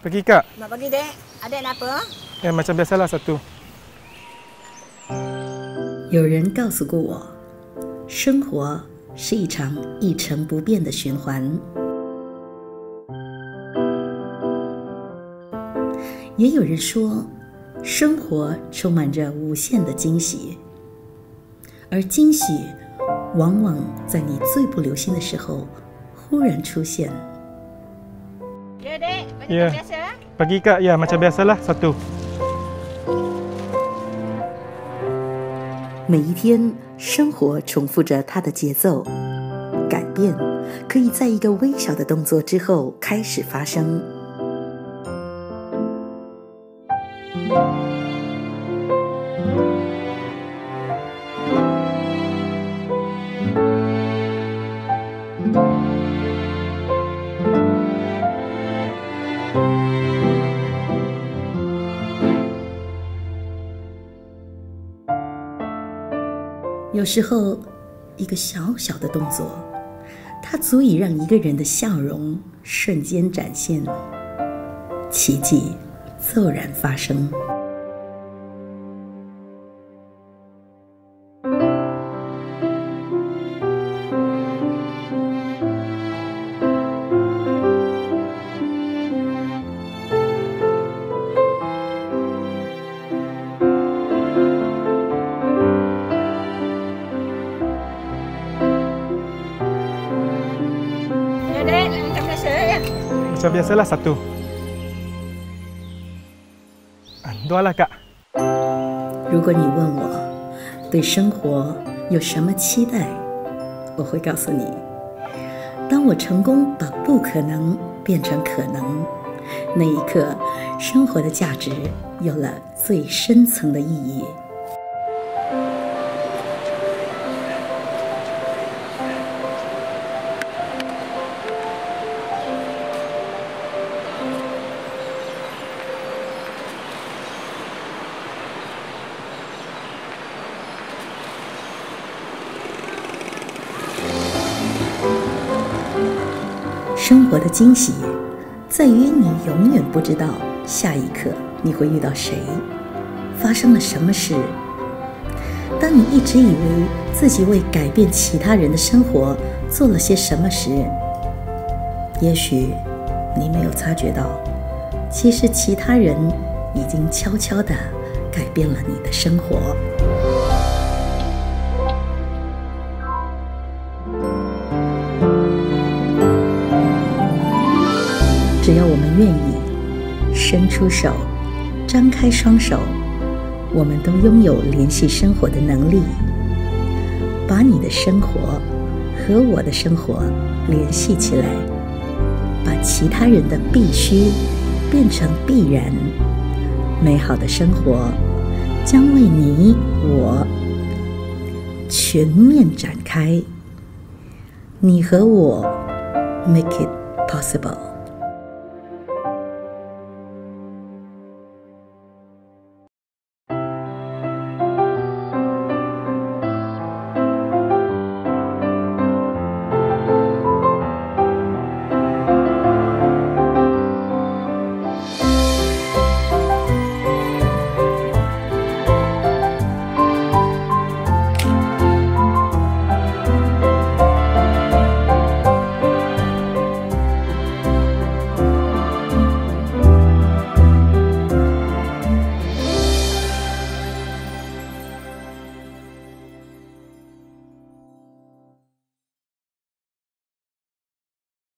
Pergi, Kak. Mak pergi, Dek. Adik nak apa? Ya, macam biasalah satu. 有人告诉过我，生活是一场一成不变的循环。也有人说，生活充满着无限的惊喜，而惊喜往往在你最不留心的时候忽然出现。Ya, Dek. Macam biasa. Pagi, Kak. Ya, macam biasalah satu. 每一天，生活重复着它的节奏。改变可以在一个微小的动作之后开始发生。有时候，一个小小的动作，它足以让一个人的笑容瞬间展现，奇迹骤然发生。Macam biasalah satu. Dua lah, Kak. 如果你问我对生活有什么期待，我会告诉你：当我成功把不可能变成可能，那一刻，生活的价值有了最深层的意义。生活的惊喜在于你永远不知道下一刻你会遇到谁，发生了什么事。当你一直以为自己为改变其他人的生活做了些什么时，也许你没有察觉到，其实其他人已经悄悄地改变了你的生活。只要我们愿意伸出手，张开双手，我们都拥有联系生活的能力。把你的生活和我的生活联系起来，把其他人的必须变成必然。美好的生活将为你我全面展开。你和我 Make it possible。